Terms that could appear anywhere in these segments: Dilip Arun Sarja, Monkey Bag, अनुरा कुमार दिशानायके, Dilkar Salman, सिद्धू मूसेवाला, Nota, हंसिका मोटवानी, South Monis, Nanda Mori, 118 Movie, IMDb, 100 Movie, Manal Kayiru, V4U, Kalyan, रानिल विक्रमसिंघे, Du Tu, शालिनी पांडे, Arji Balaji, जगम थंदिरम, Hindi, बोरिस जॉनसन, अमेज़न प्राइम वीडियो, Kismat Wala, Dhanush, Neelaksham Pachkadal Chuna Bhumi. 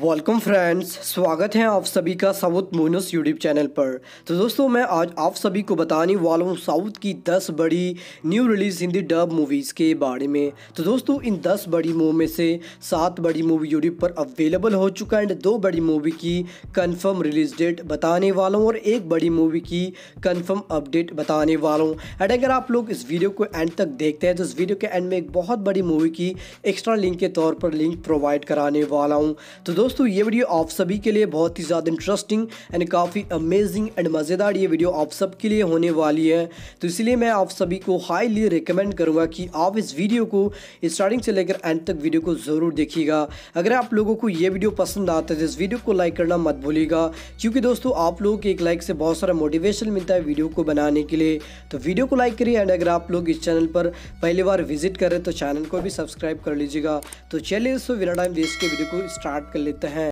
Welcome friends, स्वागत है आप सभी का साउथ मोनस यूट्यूब चैनल पर। तो दोस्तों, मैं आज आप सभी को बताने वाला हूँ साउथ की 10 बड़ी new release Hindi dub movies के बारे में। तो दोस्तों, इन 10 बड़ी मूवी में से 7 बड़ी मूवी यूट्यूब पर अवेलेबल हो चुका है एंड 2 बड़ी मूवी की कन्फर्म रिलीज डेट बताने वाला हूँ और 1 बड़ी मूवी की कन्फर्म अपडेट बताने वाला हूँ। एंड अगर आप लोग इस वीडियो को एंड तक देखते हैं तो इस वीडियो के एंड में एक बहुत बड़ी मूवी की एक्स्ट्रा लिंक के तौर पर लिंक प्रोवाइड कराने वाला हूँ। तो दोस्तों, ये वीडियो आप सभी के लिए बहुत ही ज़्यादा इंटरेस्टिंग एंड काफ़ी अमेजिंग एंड मज़ेदार ये वीडियो आप सब के लिए होने वाली है। तो इसलिए मैं आप सभी को हाईली रिकमेंड करूँगा कि आप इस वीडियो को स्टार्टिंग से लेकर एंड तक वीडियो को ज़रूर देखिएगा। अगर आप लोगों को ये वीडियो पसंद आता है तो इस वीडियो को लाइक करना मत भूलिएगा, क्योंकि दोस्तों आप लोगों के एक लाइक से बहुत सारा मोटिवेशन मिलता है वीडियो को बनाने के लिए। तो वीडियो को लाइक करिए एंड अगर आप लोग इस चैनल पर पहली बार विजिट करें तो चैनल को भी सब्सक्राइब कर लीजिएगा। तो चलिए दोस्तों, बिना टाइम वेस्ट के वीडियो को स्टार्ट कर लेते हैं।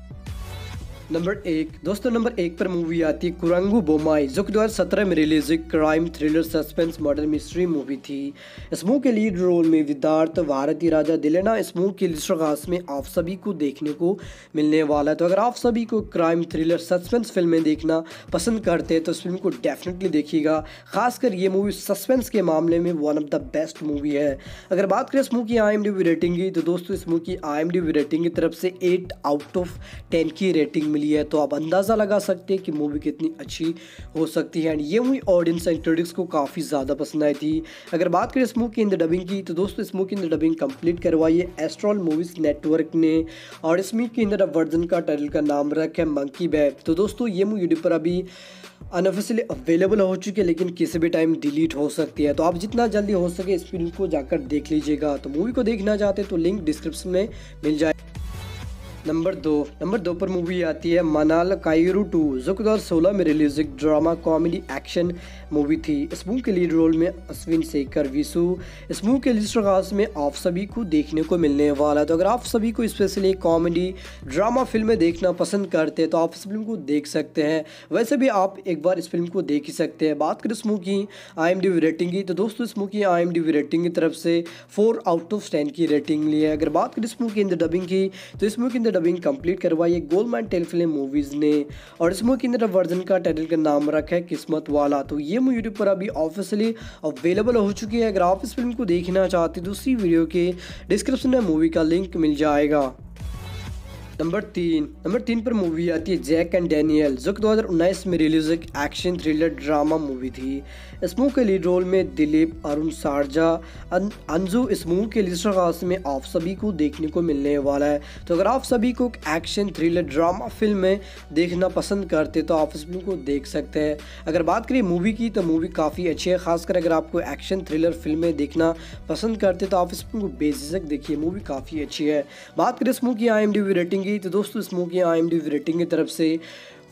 नंबर एक पर मूवी आती है कुरंग बोमाई, जो कि 2017 में रिलीज एक crime thriller suspense murder mystery movie थी। इस मूवी के लीड रोल में विद्यार्थ भारती राजा दिलेना इस मूवी के लिस्टरगास में आप सभी को देखने को मिलने वाला है। तो अगर आप सभी को क्राइम थ्रिलर सस्पेंस फिल्में देखना पसंद करते हैं तो इस फिल्म को डेफिनेटली देखिएगा। खासकर ये मूवी सस्पेंस के मामले में one of the best movie है। अगर बात करें इस मूवी की IMDb रेटिंग की, तो दोस्तों इस मूवी की IMDb रेटिंग की तरफ से 8/10 की रेटिंग मिली है। तो आप अंदाज़ा लगा सकते हैं कि मूवी कितनी अच्छी हो सकती है एंड ये मूवी ऑडियंस एंड क्रिटिक्स को काफ़ी ज़्यादा पसंद आई थी। अगर बात करें इस मूवी की हिंदी डबिंग की, तो दोस्तों इस मूवी की हिंदी डबिंग कंप्लीट करवाई है एस्ट्रॉल मूवीज़ नेटवर्क ने और इस मूवी की हिंदी डब वर्जन का टाइटल का नाम रखा है मंकी बैग। तो दोस्तों, ये मूवी यूट्यूब पर अभी अनऑफिशियली अवेलेबल हो चुकी है, लेकिन किसी भी टाइम डिलीट हो सकती है। तो आप जितना जल्दी हो सके इस फिल्म को जाकर देख लीजिएगा। तो मूवी को देखना चाहते तो लिंक डिस्क्रिप्शन में मिल जाए। नंबर दो पर मूवी आती है मनाल कायरू 2, जो कि 2016 में रिलीज एक ड्रामा कॉमेडी एक्शन मूवी थी। इस मूवी के लीड रोल में अश्विन शेखर विशु इस मूवी के लिस्टरगास में आप सभी को देखने को मिलने वाला है। तो अगर आप सभी को स्पेशली कॉमेडी ड्रामा फिल्में देखना पसंद करते हैं तो आप इस फिल्म को देख सकते हैं। वैसे भी आप एक बार इस फिल्म को देख ही सकते हैं। बात करें इस मूवी की IMDb रेटिंग की, तो दोस्तों इस मूवी की IMDb रेटिंग की तरफ से 4/10 की रेटिंग ली है। अगर बात करें इस मूवी की हिंदी डबिंग की, तो इस मूवी की डबिंग कंप्लीट करवाई है गोल्डमैन टेलीफिल्म मूवीज़ ने और इस मूवी के वर्जन का टाइटल का नाम रखा है किस्मत वाला। तो ये मूवी यूट्यूब पर अभी ऑफिशियली अवेलेबल हो चुकी है। अगर आप इस फिल्म को देखना चाहते हैं तो उसी वीडियो के डिस्क्रिप्शन में मूवी का लिंक मिल जाएगा। नंबर तीन पर मूवी आती है जैक एंड डैनियल, जो कि 2019 में रिलीज एक एक्शन थ्रिलर ड्रामा मूवी थी। इस मूवी के लीड रोल में दिलीप अरुण सारजा अंजू इस मूवी के लिस्टरगास में आप सभी को देखने को मिलने वाला है। तो अगर आप सभी को एक्शन थ्रिलर ड्रामा फिल्म में देखना पसंद करते तो आप इस फिल्म को देख सकते हैं। अगर बात करें मूवी की, तो मूवी काफ़ी अच्छी है। खासकर अगर आपको एक्शन थ्रिलर फिल्में देखना पसंद करते तो आप इस फिल्म को बेझिझक देखिए, मूवी काफ़ी अच्छी है। बात करें इस मूवी की IMDb रेटिंग, तो दोस्तों इस मूवी की IMDb रेटिंग की तरफ से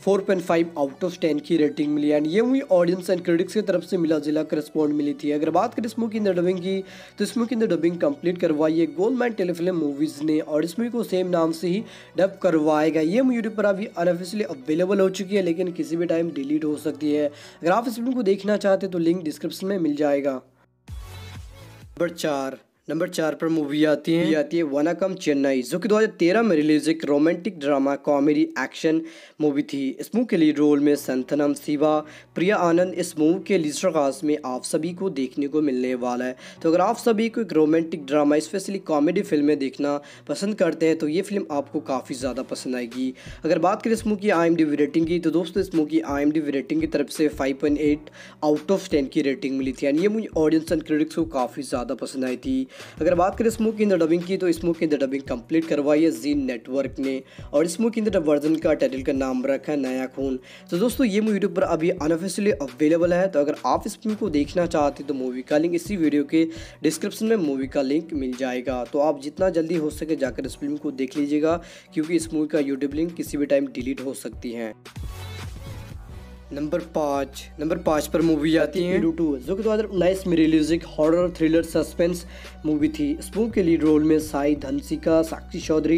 4.5/10 की रेटिंग मिली एंड ये मूवी ऑडियंस एंड क्रिटिक्स की तरफ से मिला जिला करस्पॉन्ड मिली थी। अगर बात करें इस मूवी की डबिंग की, तो इस मूवी की डबिंग कंप्लीट करवाई है गोल्डमैन टेलीफिल्म मूवीज़ ने और इस मूवी को सेम नाम से ही डब करवाएगा। ये मूवी यूट्यूब पर अभी अनऑफिशियली अवेलेबल हो चुकी है, लेकिन किसी भी टाइम डिलीट हो सकती है। अगर आप इस मूवी को देखना चाहते तो लिंक डिस्क्रिप्शन में मिल जाएगा। नंबर चार पर मूवी आती है वाना कम चेन्नई, जो कि 2013 में रिलीज एक romantic drama comedy action movie थी। इस मूवी के लीड रोल में संथनम सिवा प्रिया आनंद इस मूवी के लिस्टरगास में आप सभी को देखने को मिलने वाला है। तो अगर आप सभी को एक रोमांटिक ड्रामा स्पेशली कॉमेडी फिल्में देखना पसंद करते हैं तो ये फिल्म आपको काफ़ी ज़्यादा पसंद आएगी। अगर बात करें इस मूवी की IMDb रेटिंग की, तो दोस्तों इस मूवी की IMDb रेटिंग की तरफ से 5.8/10 की रेटिंग मिली थी एंड ये मूवी ऑडियंस एंड क्रिटिक्स को काफ़ी ज़्यादा पसंद आई थी। अगर बात करें इस मूवी की हिंदी डबिंग की, तो इस मूवी की हिंदी डबिंग कंप्लीट करवाई है जी नेटवर्क ने और इस मूवी की हिंदी डब वर्जन का टाइटल का नाम रखा है नया खून। तो दोस्तों, ये मूवी यूट्यूब पर अभी अनऑफिशियली अवेलेबल है। तो अगर आप इस मूवी को देखना चाहते तो मूवी का लिंक इसी वीडियो के डिस्क्रिप्शन में मूवी का लिंक मिल जाएगा। तो आप जितना जल्दी हो सके जाकर इस फिल्म को देख लीजिएगा, क्योंकि इस मूवी का यूट्यूब लिंक किसी भी टाइम डिलीट हो सकती है। नंबर पाँच पर मूवी आती है डू टू, जो कि 2019 में रिलीज एक हॉरर थ्रिलर सस्पेंस मूवी थी। इस मूवी के लीड रोल में साई धनसिका, साक्षी चौधरी,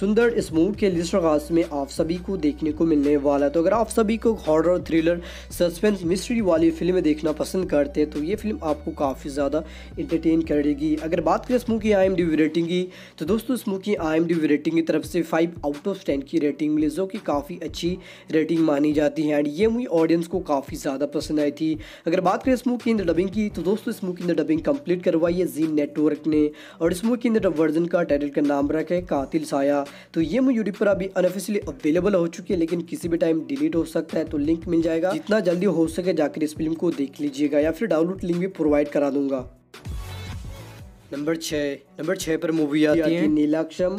सुंदर। इस मूवी के लिस्ट में आप सभी को देखने को मिलने वाला है। तो अगर आप सभी को हॉरर थ्रिलर सस्पेंस मिस्ट्री वाली फिल्में देखना पसंद करते हैं तो ये फिल्म आपको काफ़ी ज़्यादा इंटरटेन करेगी। अगर बात करें इस मूवी की IMDb रेटिंग की, तो दोस्तों इस मूवी की IMDb रेटिंग की तरफ से 5/10 की रेटिंग मिली, जो कि काफ़ी अच्छी रेटिंग मानी जाती है। एंड ये मूवी ऑडियंस को काफ़ी ज़्यादा पसंद आई थी। अगर बात करें इस मूवी की अंदर डबिंग की, तो दोस्तों इस मूवी की अंदर डबिंग कंप्लीट करवाई है जी नेटवर्क ने, और इस मूवी के अंदर वर्जन का टाइटल का नाम रखा है कातिल साया। तो ये मूवी यूट्यूब पर अभी अनऑफिशियली अवेलेबल हो चुकी है, लेकिन किसी भी टाइम डिलीट हो सकता है, तो लिंक मिल जाएगा। जितना जल्दी हो सके जाकर इस फिल्म को देख लीजिएगा, या फिर डाउनलोड लिंक भी प्रोवाइड करा दूंगा। नंबर छः पर मूवी आती है नीलाक्षम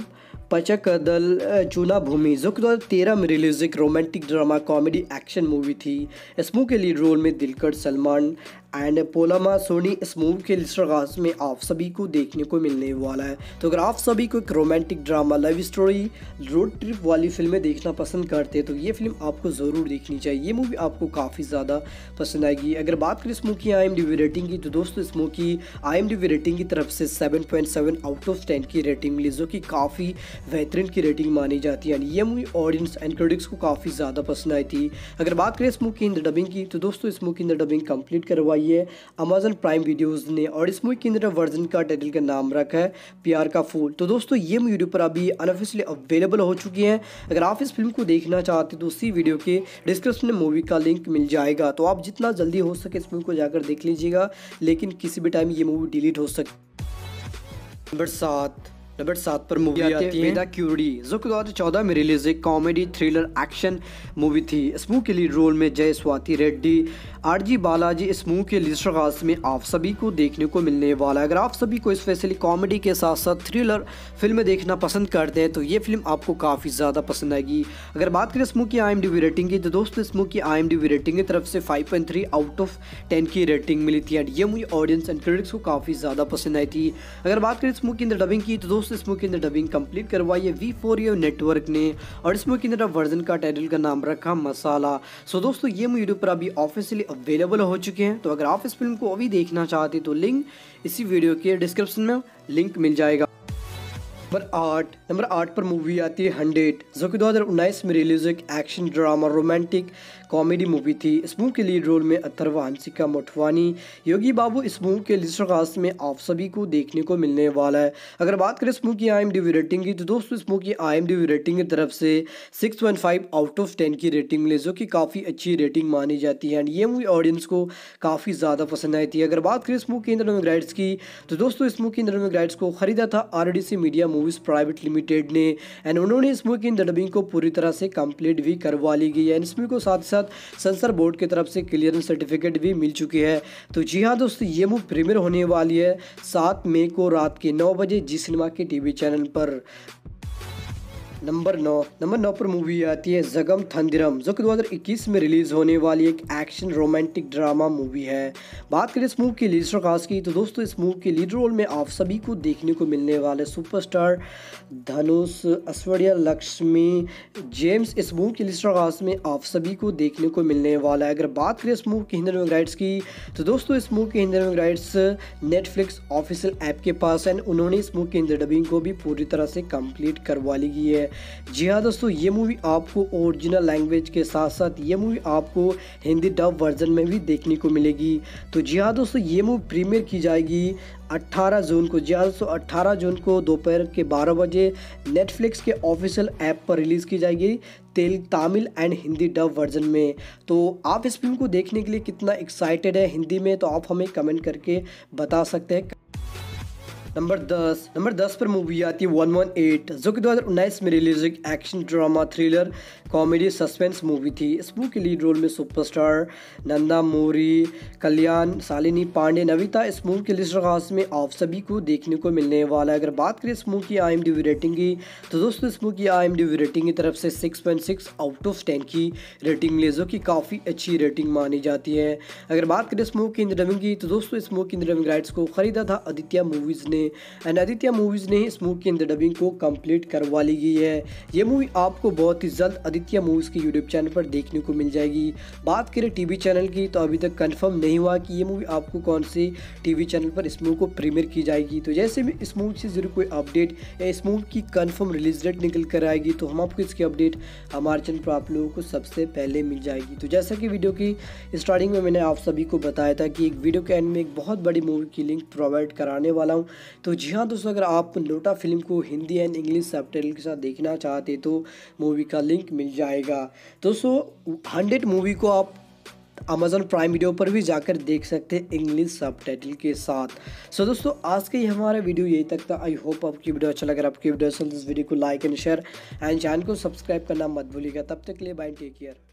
पचकदल चुना भूमि, जो कि 2013 में रिलीज एक romantic drama comedy action movie थी। इस मूवी के लीड रोल में दिलकर सलमान एंड पोलामा सोनी। इस मूवी के लिस्टरगास में आप सभी को देखने को मिलने वाला है। तो अगर आप सभी को एक romantic drama, love story, road trip वाली फिल्में देखना पसंद करते हैं तो ये फिल्म आपको ज़रूर देखनी चाहिए। ये मूवी आपको काफ़ी ज़्यादा पसंद आएगी। अगर बात करें इस मूवी की IMDb रेटिंग की, तो दोस्तों इस मूवी की IMDb रेटिंग की तरफ से 7.7/10 की रेटिंग मिली, जो कि काफ़ी बेहतरीन की रेटिंग मानी जाती है। ये मूवी ऑडियंस एंड क्रिटिक्स को काफ़ी ज़्यादा पसंद आई थी। अगर बात करें इस मूवी की इन डबिंग की, तो दोस्तों इस मूवी की इन डबिंग कंप्लीट करवाई अमेज़न प्राइम वीडियोज़ ने, और इस मूवी के अंदर वर्जन का टाइटल का नाम रखा है प्यार का फूल। तो दोस्तों ये मूवी यूट्यूब पर अभी अनऑफिशियली अवेलेबल हो चुकी है। अगर आप इस फिल्म को देखना चाहते हैं तो उसी वीडियो के डिस्क्रिप्शन में मूवी का लिंक मिल जाएगा। तो आप जितना जल्दी हो सके इस मूवी को जाकर देख लीजिएगा, लेकिन किसी भी टाइम ये मूवी डिलीट हो सकती। नंबर सात पर मूवी आती है वेदा क्यूडी, जो कि 2014 में रिलीज एक कॉमेडी थ्रिलर एक्शन मूवी थी। इस मूवी के लीड रोल में जय स्वाति रेड्डी, आरजी बालाजी। इस मूवी के लिस्टरगास में आप सभी को देखने को मिलने वाला है। अगर आप सभी को स्पेशली कॉमेडी के साथ साथ थ्रिलर फिल्में देखना पसंद करते हैं तो ये फिल्म आपको काफ़ी ज़्यादा पसंद आएगी। अगर बात करें इस मूवी की IMDb रेटिंग की, तो दोस्तों इस मूवी की IMDb रेटिंग की तरफ से 5.3/10 की रेटिंग मिली थी। एंड ये मूवी ऑडियंस एंड क्रिटिक्स को काफ़ी ज़्यादा पसंद आई थी। अगर बात करें इस मूवी की अंदर डबिंग की, तो दोस्तों इस मूवी के अंदर डबिंग कंप्लीट करवाई है V4U नेटवर्क ने, और इस मूवी के अंदर वर्जन का टाइटल का नाम रखा मसाला। सो दोस्तों ये मूवी यूट्यूब पर अभी ऑफिशियली अवेलेबल हो चुके हैं। तो अगर आप इस फिल्म को अभी देखना चाहते तो लिंक इसी वीडियो के डिस्क्रिप्शन में लिंक मिल जाएगा। नंबर आठ पर मूवी आती है 100, जो कि 2019 में रिलीज एक action drama romantic comedy movie थी। इस मूवी के लीड रोल में अथर्वा हंसिका मोटवानी, योगी बाबू। इस मूवी के लिस्टरगास में आप सभी को देखने को मिलने वाला है। अगर बात करें इस मूवी की IMDb रेटिंग की, तो दोस्तों इस मूवी की IMDb रेटिंग की तरफ से 6.5/10 की रेटिंग मिली, जो कि काफ़ी अच्छी रेटिंग मानी जाती है। एंड ये मूवी ऑडियंस को काफ़ी ज़्यादा पसंद आई थी। अगर बात करें इस मूवी के इकोनॉमिक राइट्स की, तो दोस्तों इस मूवी के इकोनॉमिक राइट्स को ख़रीदा था RC media movies private limited ने, एंड उन्होंने इस मूवी की डबिंग को पूरी तरह से कंप्लीट भी करवा ली गई है। एंड इस मूवी को साथ ही साथ सेंसर बोर्ड की तरफ से क्लियरेंस सर्टिफिकेट भी मिल चुकी है। तो जी हाँ दोस्तों, ये मूवी प्रीमियर होने वाली है 7 मई को रात के 9 बजे जी सिनेमा के TV चैनल पर। नंबर 9 पर मूवी आती है जगम थंदिरम, जो कि 2021 में रिलीज़ होने वाली एक एक्शन रोमांटिक ड्रामा मूवी है। बात करें इस मूवी के लीडर कास्ट की, तो दोस्तों इस मूवी के लीड रोल में आप सभी को देखने को मिलने वाले सुपरस्टार धनुष, ऐश्वर्या, लक्ष्मी, जेम्स। इस मूवी के लीडर कास्ट में आप सभी को देखने को मिलने वाला है। अगर बात करें इस मूवी के हिंदी राइट्स की, तो दोस्तों इस मूवी के Hindi rights Netflix official app के पास, एंड उन्होंने इस मूवी की हिंदी डबिंग को भी पूरी तरह से कंप्लीट करवा ली गई है। जी हाँ दोस्तों, ये मूवी आपको ओरिजिनल लैंग्वेज के साथ साथ ये मूवी आपको हिंदी डब वर्जन में भी देखने को मिलेगी। तो जी हाँ दोस्तों, ये मूवी प्रीमियर की जाएगी 18 जून को। जी हाँ दोस्तों, 18 जून को दोपहर के 12 बजे नेटफ्लिक्स के ऑफिशियल ऐप पर रिलीज़ की जाएगी Tamil and Hindi dub version में। तो आप इस फिल्म को देखने के लिए कितना एक्साइटेड है हिंदी में, तो आप हमें कमेंट करके बता सकते हैं। नंबर 10 पर मूवी आती है 118, जो कि 2019 में रिलीज एक action drama thriller comedy suspense movie थी। इस मूवी के लीड रोल में सुपरस्टार नंदा मोरी, कल्याण, शालिनी पांडे, नविता। इस मूवी के लिस्टरगास में आप सभी को देखने को मिलने वाला है। अगर बात करें इस मूवी की IMDb रेटिंग की, तो दोस्तों इस मूवी की IMDb रेटिंग की तरफ से 6.6/10 की रेटिंग मिली, जो कि काफ़ी अच्छी रेटिंग मानी जाती है। अगर बात करें इस मूवी की डबिंग की, तो दोस्तों इस मूवी की डबिंग राइट्स को ख़रीदा था आदित्य मूवीज़ ने, ने एंड आदित्य मूवीज़ ने इस मूवी की हिंदी डबिंग को कंप्लीट करवा ली गई है। ये मूवी आपको बहुत ही जल्द आदित्य मूवीज़ के यूट्यूब चैनल पर देखने को मिल जाएगी। बात करें टीवी चैनल की तो अभी तक कंफर्म नहीं हुआ कि ये मूवी आपको कौन से टीवी चैनल पर इस मूवी को प्रीमियर की जाएगी। तो जैसे भी इस मूवी से जरूर कोई अपडेट या इस मूवी की कंफर्म रिलीज डेट निकल कर आएगी तो हम आपको इसकी अपडेट हमारे चैनल पर आप लोगों को सबसे पहले मिल जाएगी। तो जैसा कि वीडियो की स्टार्टिंग में मैंने आप सभी को बताया था कि एक वीडियो के एंड में एक बहुत बड़ी मूवी की लिंक प्रोवाइड कराने वाला हूं। तो जी हाँ दोस्तों, अगर आप नोटा फिल्म को हिंदी एंड इंग्लिश सबटाइटल के साथ देखना चाहते तो मूवी का लिंक मिल जाएगा। दोस्तों 100 मूवी को आप अमेजन प्राइम वीडियो पर भी जाकर देख सकते हैं इंग्लिश सबटाइटल के साथ। सो दोस्तों आज का ये हमारा वीडियो यही तक था। आई होप आपकी वीडियो अच्छा लगा। आपकी वीडियो पसंद इस वीडियो को like and share and channel को सब्सक्राइब करना मत भूलिएगा। तब तक के लिए बाय, टेक केयर।